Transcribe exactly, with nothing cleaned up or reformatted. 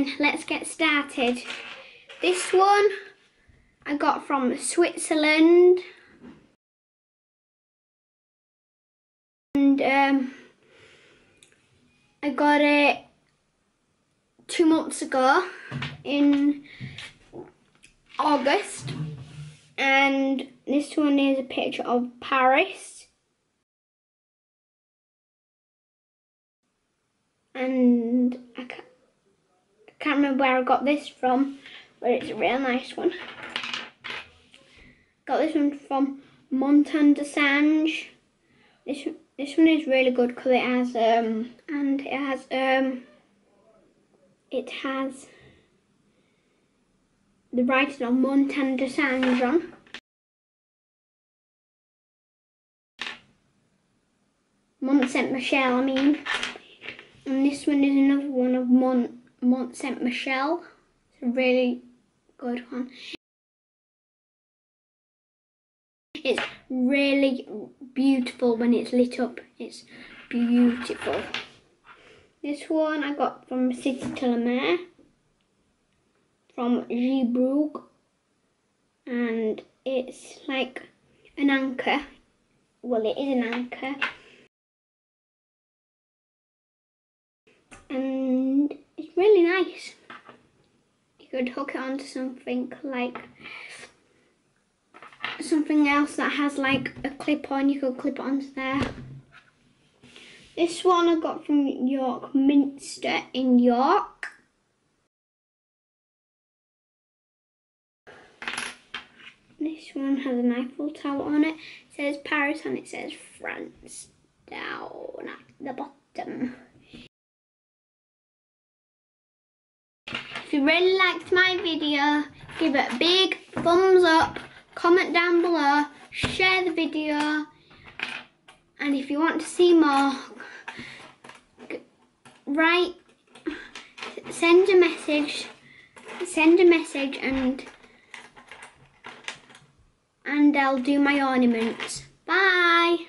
collection. Let's get started. This one I got from Switzerland. And um, I got it two months ago in August. And this one is a picture of Paris. And I can't, I can't remember where I got this from, but it's a real nice one. Got this one from Mont Saint-Michel. This this one is really good because it has um and it has um it has the writing of Mont Saint-Michel. Mont Saint-Michel, I mean. And this one is another one of Mont, Mont Saint-Michel. It's a really good one. It's really beautiful when it's lit up. It's beautiful. This one I got from Cité de la Mer, from Gibrook, and it's like an anchor. Well, it is an anchor. And it's really nice. You could hook it onto something like something else that has like a clip on. You could clip it onto there. This one I got from York Minster in York. This one has an Eiffel Tower on it. It says Paris and it says France down at the bottom. If you really liked my video, give it a big thumbs up, comment down below, share the video, and if you want to see more, write, send a message, send a message and, and I'll do my ornaments. Bye!